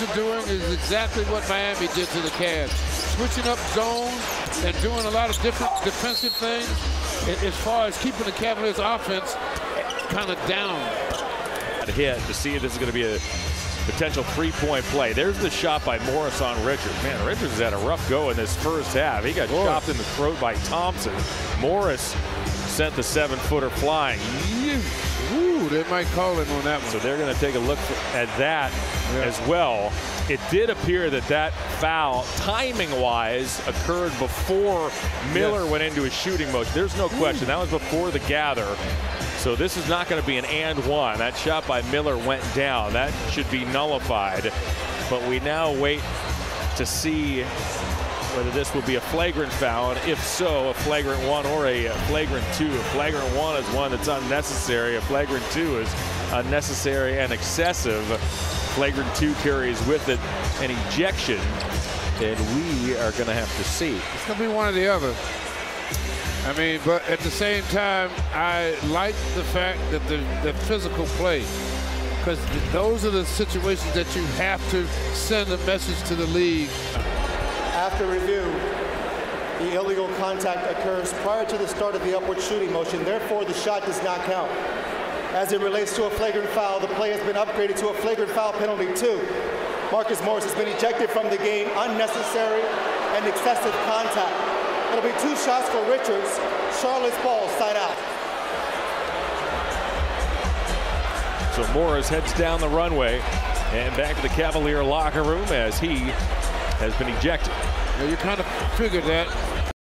Morris is doing is exactly what Miami did to the Cavs, switching up zones and doing a lot of different defensive things as far as keeping the Cavaliers offense kind of down. Hit to see if this is going to be a potential three-point play. There's the shot by Morris on Richards. Man, Richards had a rough go in this first half. He got chopped in the throat by Thompson. Morris sent the seven-footer flying. Ooh, they might call him on that one. So they're going to take a look at that as well. It did appear that that foul, timing-wise, occurred before Miller went into his shooting motion. There's no question. That was before the gather. So this is not going to be an and one. That shot by Miller went down. That should be nullified. But we now wait to see whether this will be a flagrant foul. And if so, a flagrant one or a flagrant two. A flagrant one is one that's unnecessary. A flagrant two is unnecessary and excessive. Flagrant two carries with it an ejection. And we are going to have to see. It's going to be one or the other. I mean, but at the same time, I like the fact that the physical play, because those are the situations that you have to send a message to the league. After review, the illegal contact occurs prior to the start of the upward shooting motion. Therefore, the shot does not count. As it relates to a flagrant foul, the play has been upgraded to a flagrant foul penalty too. Marcus Morris has been ejected from the game. Unnecessary and excessive contact. It'll be two shots for Richards. Charlotte's ball, side out. So Morris heads down the runway and back to the Cavalier locker room as he has been ejected. Now you kind of figured that.